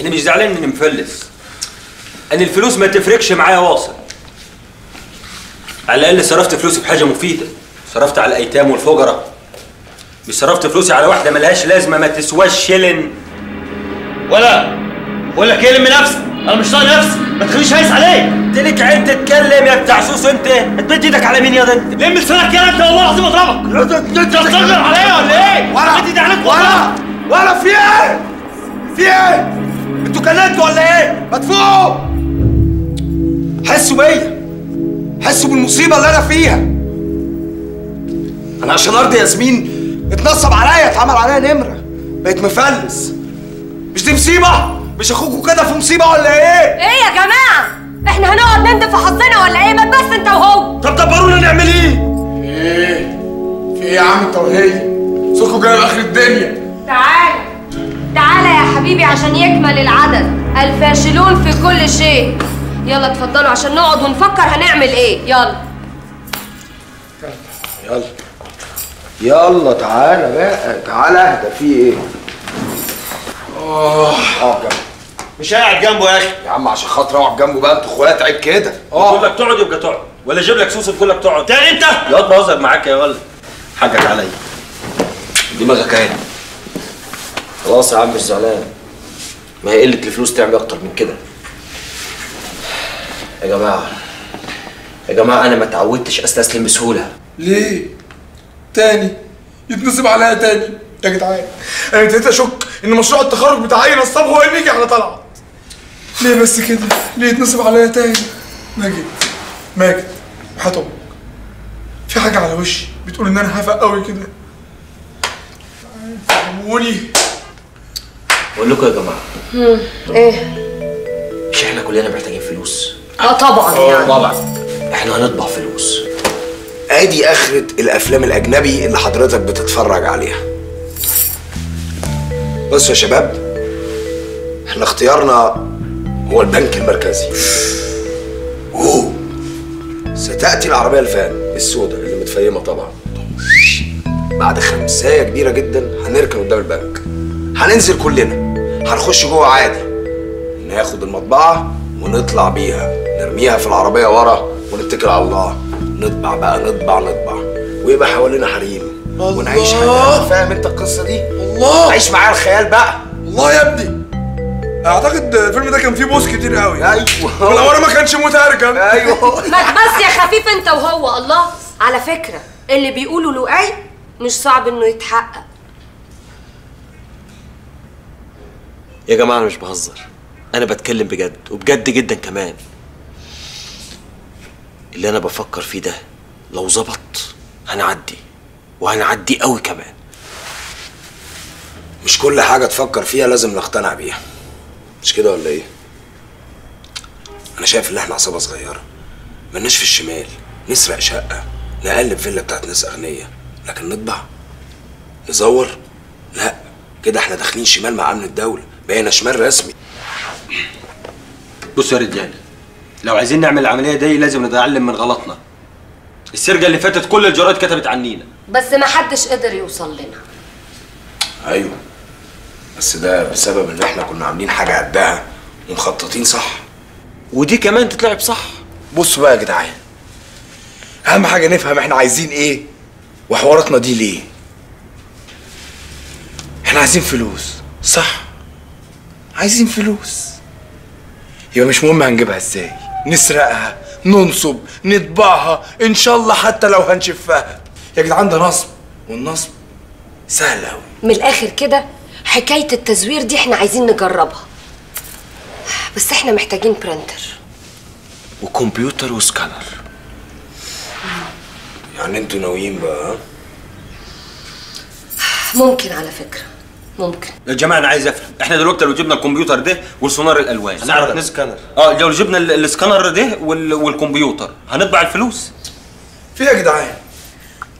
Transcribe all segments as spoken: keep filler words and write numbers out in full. أنا مش زعلان إني مفلس، أن الفلوس ما تفرقش معايا واصل. على الأقل صرفت فلوسي في حاجة مفيدة، صرفت على الأيتام والفقراء، مش صرفت فلوسي على واحدة ملهاش لازمة ما تسواش شيلن ولا بقول لك كلم نفسك، أنا مش طايق نفسي، ما تخليش هايس عليك. تلك عين تتكلم يا بتاع سوسو أنت، هتمد إيدك على مين ياض أنت؟ لم لسانك ياض أنت والله العظيم أضربك. أنت بتصغر عليا ولا إيه؟ ورا إيدي عليك ورا ورا في إيه؟ في إيه؟ أنتوا كلمتوا ولا إيه؟ ما تفوقوا. حسوا بيا، حسوا بالمصيبة اللي أنا فيها. أنا عشان أرضي ياسمين اتنصب عليا، اتعمل عليا نمرة، بقيت مفلس. مش دي مصيبة؟ مش اخوكوا كده في مصيبه ولا ايه؟ ايه يا جماعه؟ احنا هنقعد نندب في حظنا ولا ايه؟ ما بس انت وهو. طب دبرونا نعمل ايه؟ ايه؟ في ايه يا عم انت وهي؟ صوتكوا جاي لاخر الدنيا. تعالى تعالى يا حبيبي عشان يكمل العدد، الفاشلون في كل شيء. يلا اتفضلوا عشان نقعد ونفكر هنعمل ايه؟ يلا. يلا. يلا تعالى بقى، تعالى اهدى في ايه؟ اه اه جنبه. مش قاعد جنبه يا اخي يا عم، عشان خاطر اقعد جنبه بقى. انتوا اخوات عيب كده. اه بقول لك تقعد يبقى تقعد، ولا اجيب لك سوسه تقول لك تقعد تاني انت؟ يا بهزر معاك يا ولد، حاجك عليا دماغك اهي. خلاص يا عم مش زعلان، ما هي قله الفلوس تعمل اكتر من كده. يا جماعه يا جماعه انا ما اتعودتش استسلم بسهوله. ليه؟ تاني يتنصب عليا تاني يا جدعان. انا ابتديت اشك ان مشروع التخرج بتاعي نصبه هو اللي بيجي على طلعت. ليه بس كده؟ ليه يتنصب عليا تاني؟ ماجد ماجد وحياة امك في حاجه على وشي بتقول ان انا هفق قوي كده. فهموني. بقول لكم يا جماعه. امم ايه؟ مش احنا كلنا محتاجين فلوس؟ اه طبعا يعني. طبعا احنا هنطبع فلوس. ادي اخره الافلام الاجنبي اللي حضرتك بتتفرج عليها. بصوا يا شباب، احنا اختيارنا هو البنك المركزي. اوه ستأتي العربية الفان السوداء اللي متفيمة طبعا. بعد خمساية كبيرة جدا هنركن قدام البنك، هننزل كلنا، هنخش جوه عادي، ناخد المطبعة ونطلع بيها، نرميها في العربية ورا ونتكل على الله. نطبع بقى نطبع نطبع، ويبقى حوالينا حريم ونعيش حياتنا. فاهم انت القصه دي؟ الله عيش معايا الخيال بقى. الله يا ابني اعتقد الفيلم ده كان فيه بوس كتير قوي. ايوه من ورا ما كانش مترجم. ايوه ما تبص يا خفيف انت وهو. الله على فكره اللي بيقولوا لؤي مش صعب انه يتحقق. يا جماعه انا مش بهزر، انا بتكلم بجد وبجد جدا كمان. اللي انا بفكر فيه ده لو ظبط هنعدي، وهنعدي قوي كمان. مش كل حاجة تفكر فيها لازم نقتنع بيها، مش كده ولا ايه؟ أنا شايف إن احنا عصابة صغيرة، مالناش في الشمال، نسرق شقة، نقلب فيلا بتاعت ناس أغنية، لكن نطبع؟ نزور؟ لأ، كده احنا داخلين شمال مع أمن الدولة، بقينا شمال رسمي. بصوا يا رجالة، لو عايزين نعمل العملية دي لازم نتعلم من غلطنا. السرقة اللي فاتت كل الجرائد كتبت عنينا، بس ما حدش قدر يوصل لنا. ايوه بس ده بسبب ان احنا كنا عاملين حاجه قدها ومخططين صح، ودي كمان تتلعب صح. بصوا بقى يا جدعان، اهم حاجه نفهم احنا عايزين ايه وحواراتنا دي ليه. احنا عايزين فلوس صح، عايزين فلوس، يبقى مش مهم هنجيبها ازاي، نسرقها ننصب نطبعها ان شاء الله حتى لو هنشفها. يا جدعان ده نصب، والنصب سهل قوي. من الاخر كده حكايه التزوير دي احنا عايزين نجربها، بس احنا محتاجين برينتر وكمبيوتر وسكانر. يعني انتوا ناويين بقى؟ ممكن على فكره ممكن. يا جماعه انا عايز افهم، احنا دلوقتي لو جبنا الكمبيوتر ده والسونار الالوان هنعرف نسكانر. اه لو جبنا السكانر ده والكمبيوتر هنطبع الفلوس. في يا جدعان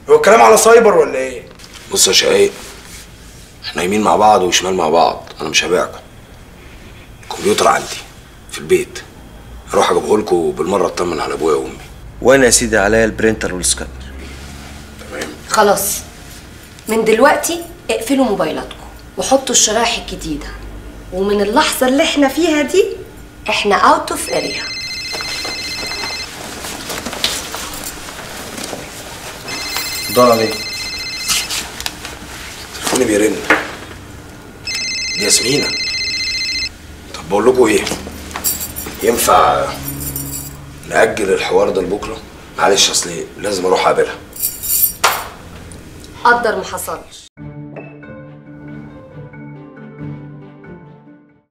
هو الكلام على سايبر ولا ايه؟ بص يا شقايق، احنا يمين مع بعض وشمال مع بعض، انا مش هبيعكم. الكمبيوتر عندي في البيت، هروح اجيبه لكم بالمره اطمن على ابويا وامي. وانا يا سيدي عليا البرينتر والسكانر. تمام خلاص، من دلوقتي اقفلوا موبايلاتكم وحطوا الشرايح الجديده ومن اللحظة اللي احنا فيها دي احنا اوت اوف اريا. دار عليك تليفوني بيرن. ياسمينة طب بقول لكم ايه؟ ينفع نأجل الحوار ده لبكرة؟ معلش اصل لازم اروح اقابلها. قدر ما حصلش.